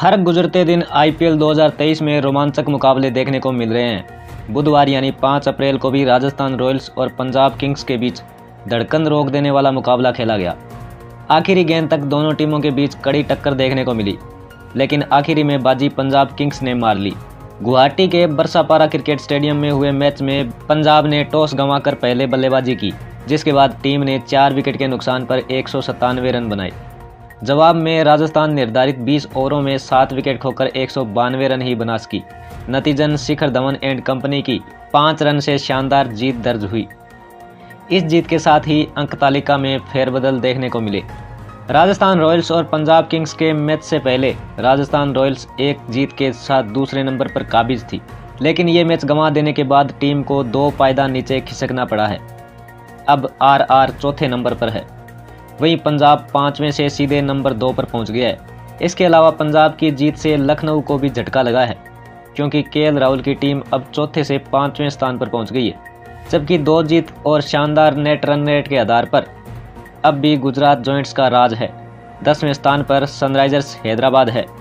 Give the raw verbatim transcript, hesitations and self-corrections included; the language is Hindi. हर गुजरते दिन आईपीएल दो हज़ार तेईस में रोमांचक मुकाबले देखने को मिल रहे हैं। बुधवार यानी पाँच अप्रैल को भी राजस्थान रॉयल्स और पंजाब किंग्स के बीच धड़कन रोक देने वाला मुकाबला खेला गया। आखिरी गेंद तक दोनों टीमों के बीच कड़ी टक्कर देखने को मिली, लेकिन आखिरी में बाजी पंजाब किंग्स ने मार ली। गुवाहाटी के बरसापारा क्रिकेट स्टेडियम में हुए मैच में पंजाब ने टॉस गंवाकर पहले बल्लेबाजी की, जिसके बाद टीम ने चार विकेट के नुकसान पर एक सौ सत्तानवे रन बनाए। जवाब में राजस्थान निर्धारित बीस ओवरों में सात विकेट खोकर एक सौ बानवे रन ही बना सकी। नतीजन शिखर धवन एंड कंपनी की पाँच रन से शानदार जीत दर्ज हुई। इस जीत के साथ ही अंक तालिका में फेरबदल देखने को मिले। राजस्थान रॉयल्स और पंजाब किंग्स के मैच से पहले राजस्थान रॉयल्स एक जीत के साथ दूसरे नंबर पर काबिज थी, लेकिन ये मैच गंवा देने के बाद टीम को दो पायदान नीचे खिसकना पड़ा है। अब आर आर चौथे नंबर पर है, वहीं पंजाब पांचवें से सीधे नंबर दो पर पहुंच गया है। इसके अलावा पंजाब की जीत से लखनऊ को भी झटका लगा है, क्योंकि केएल राहुल की टीम अब चौथे से पांचवें स्थान पर पहुंच गई है, जबकि दो जीत और शानदार नेट रन रेट के आधार पर अब भी गुजरात जॉइंट्स का राज है। दसवें स्थान पर सनराइजर्स हैदराबाद है।